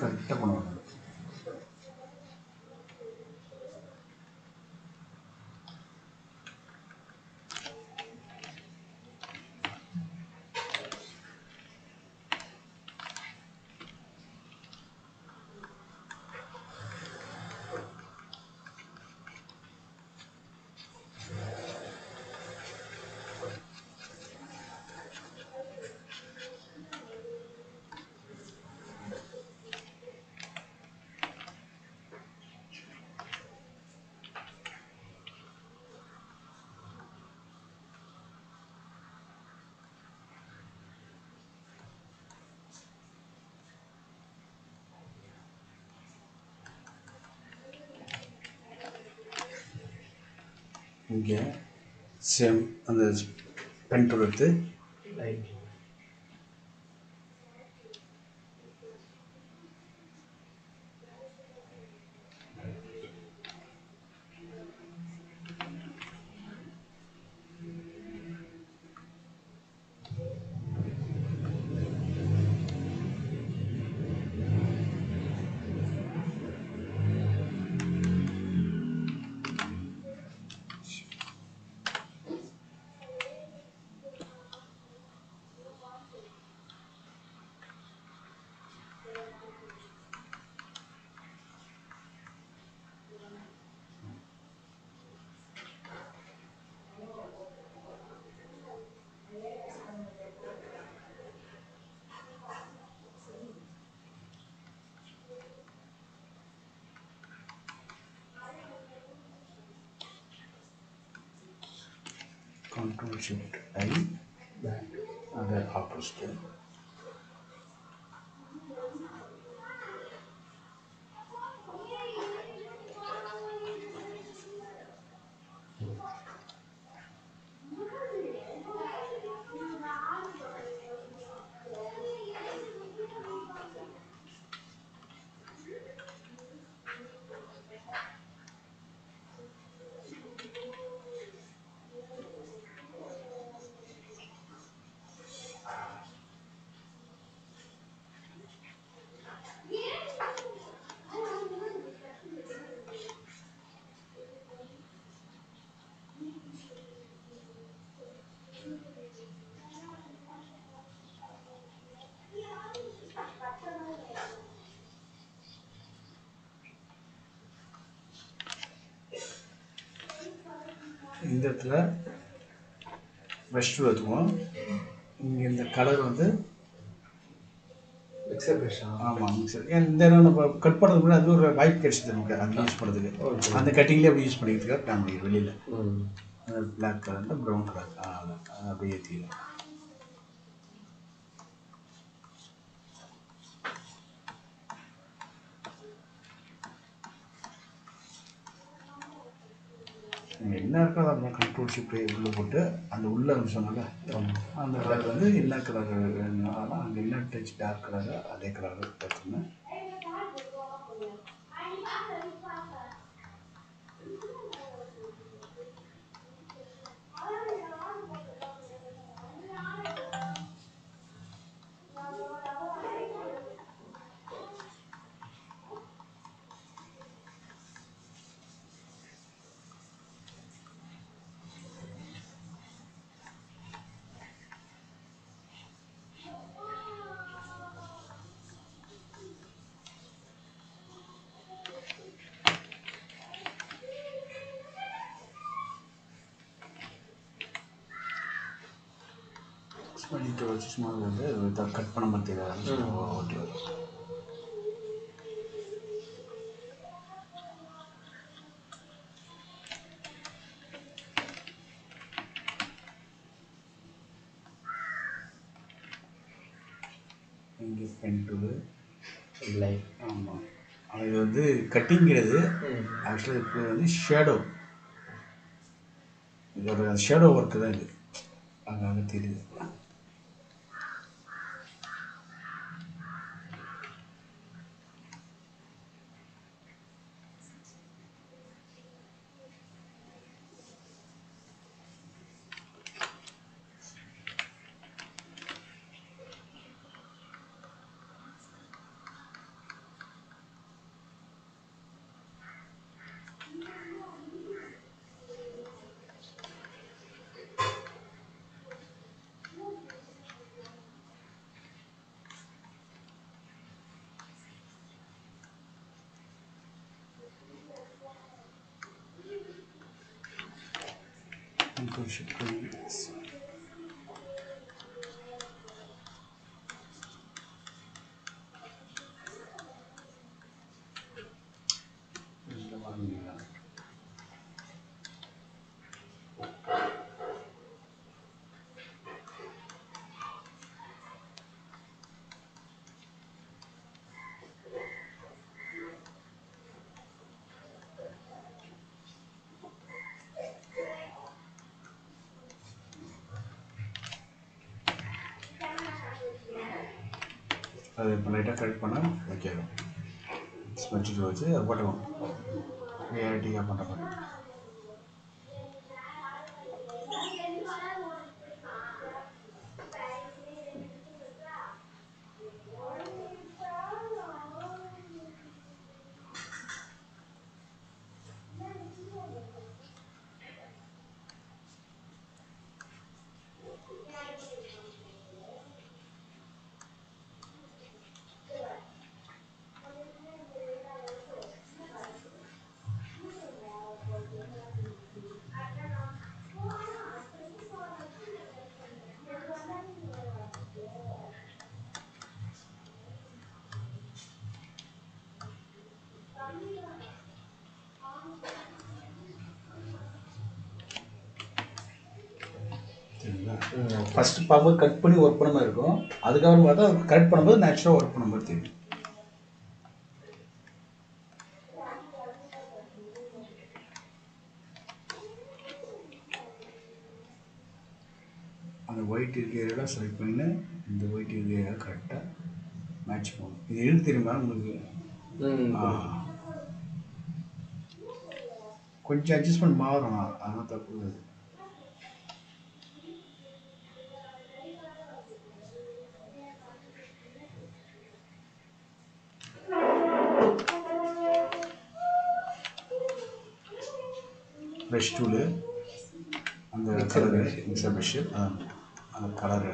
correct பண்ணுவாங்க இங்கே சேம் அந்த பென் டூல் எடுத்து light Ctrl Shift I, then other opposite. இந்த இடத்துல வெஸ்ட் வருவோம் இங்க இந்த கலர் வந்து எக்ஸப்ரஷன் ஆமா மிக்சர் இந்த நம்ம கட் பண்றதுக்கு முன்னாடி அது ஒரு வைட் கட்ஸ் நமக்கு அந்த யூஸ் பண்றதுக்கு அந்த கட்டிங்லயே அப்படி யூஸ் பண்ணிக்கிட்டா நம்ம வெளியில black கலர் brown கலர் அப்படியே தீரும் Control Shift and the Ulla Sonata and the color, the illa color, and the illa touch dark color, other color. பண்ணிட்டு வச்சிச்சுமா வந்து கட் பண்ண மாட்டீங்க ஓகே இங்க பென்ட்ல லைட் ஆமா அது வந்து கட்டிங் கிரது एक्चुअली இது வந்து ஷேடோ இது ஷேடோ வர்க் தான் இது அங்க தெரியுது Should do this. அது லைட்டா கட் பண்ணா ஓகே ஸ்மட்ச் வச்சு போடுவோம் ரியாலிட்டியா பண்றோம் First power cut பண்ணி work பண்ண மாதிரி இருக்கும். அதுக்கு அப்புறம் பார்த்தா கரெக்ட் பண்ணும்போது நேச்சுரலா work பண்ண மாதிரி தெரியும். அந்த white area select பண்ணி இந்த white area கரெக்ட்டா மேட்ச் பண்ணும். இது எழுத்து தெரியுமா உங்களுக்கு? கொஞ்சம் அட்ஜஸ்ட்மென்ட் மாறும். அதான் தப்பு. Brush tool and the color mixer brush and color the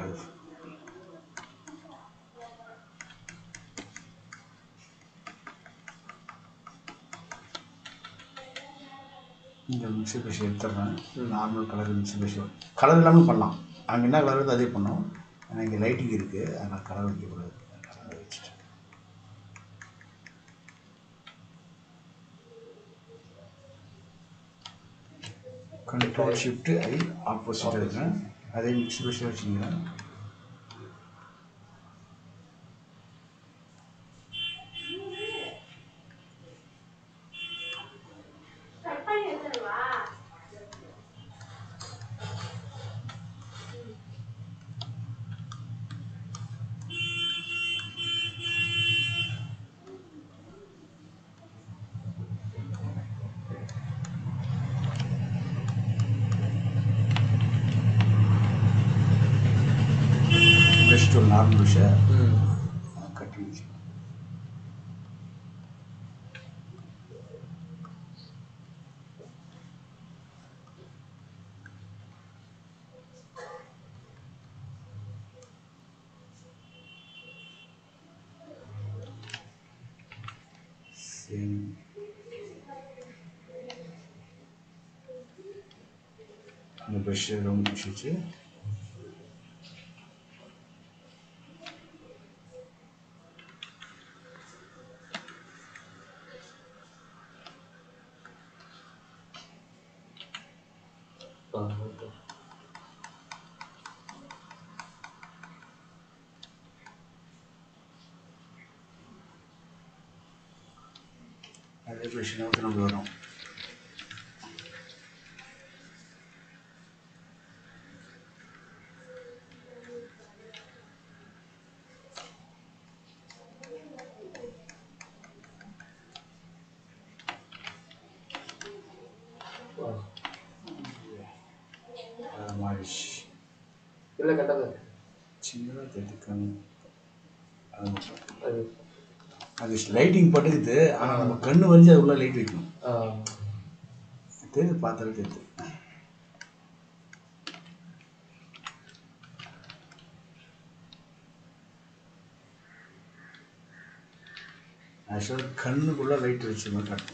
mixer brush normal color mixer brush color எல்லாமே பண்ணலாம் அங்க என்ன கலர் இருக்கோ அதே பண்ணோம் انا இங்க லைட்டிங் இருக்கு அதனால கலர் வைக்க கூடாது Control Shift I opposite I think mix pressure to normal share cutting same the brush round sheet Question out and go around. Lighting படுது ஆனா நம்ம கண்ணு வலிஞ்சு அதுக்குள்ள லைட் வைக்கும் தெரு பாத்தாலே தெரியும் அசல் கண்ணுக்குள்ள லைட் வச்சு மாட்டாங்க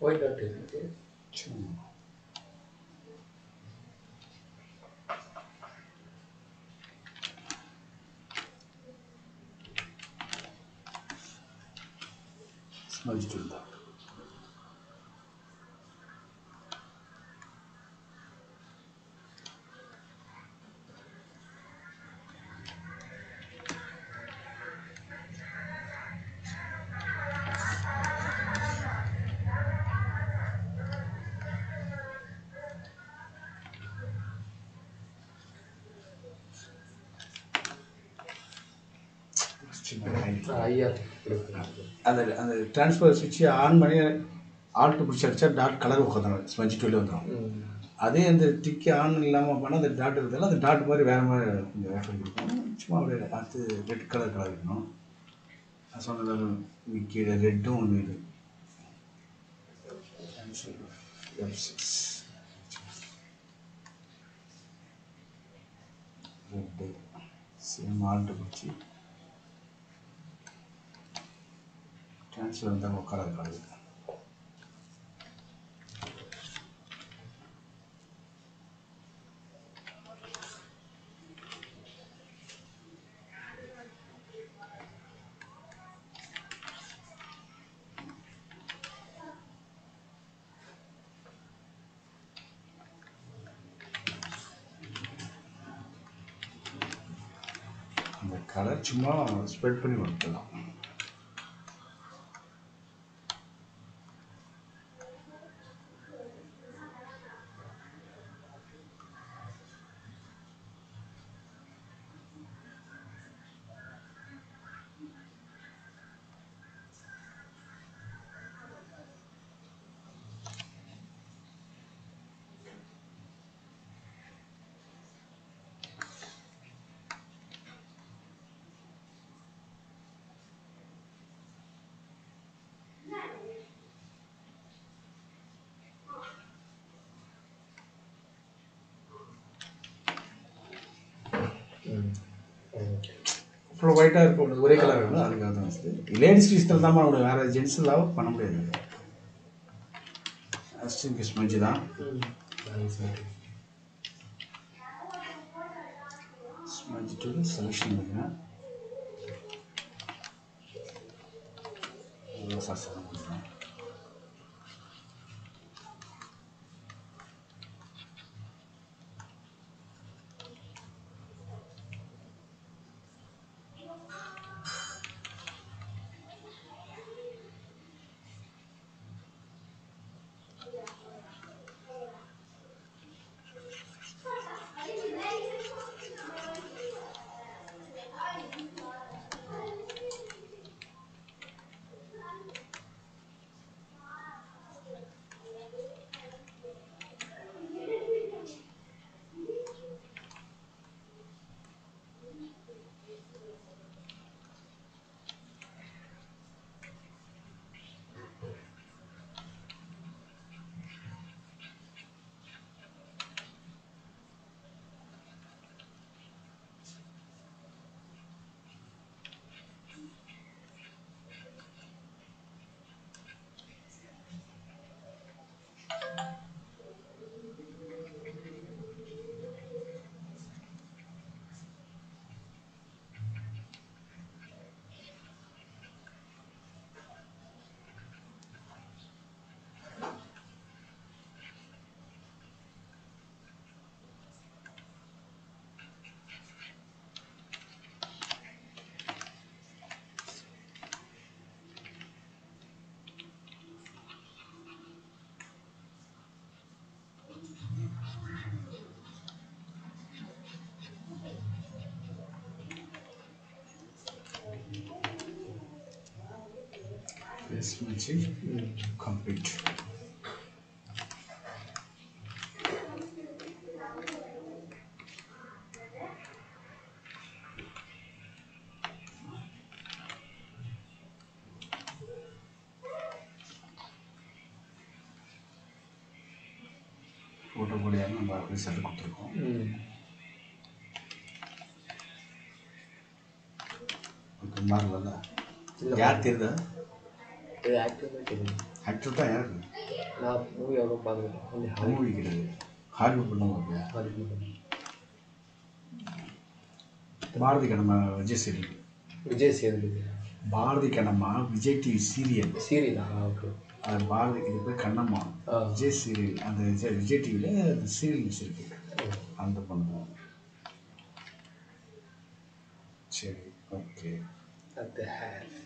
Why not take it? Smudge to that. And the transfer switch on money art to dark color sponge to look. Are they in the ticky on lama one of the dart of the dart very warm? Red color, no? As one of the wicked red dome. Same art to transfer the color. The color chuma spread pretty much. Provider for the color. Ladies, crystal number of agents love Panamera. I think it's Majida. Smudge to the solution. This much is complete. What about the number of results? Marvel, Yatilda. Actor का यार ना movie आप लोग बात करते हैं हम movie के लिए हार्ड बुक बनाओ आप यार हार्ड बुक बाहर दिखना माँ विजय सीरियल बाहर दिखना माँ विजय टीवी सीरियल सीरियल हाँ ओके और बाहर दिखने पे करना माँ विजय सीरियल अंदर विजय टीवी ले सीरियल सीरियल अंदर पन्ना चलिए ओके अब तो है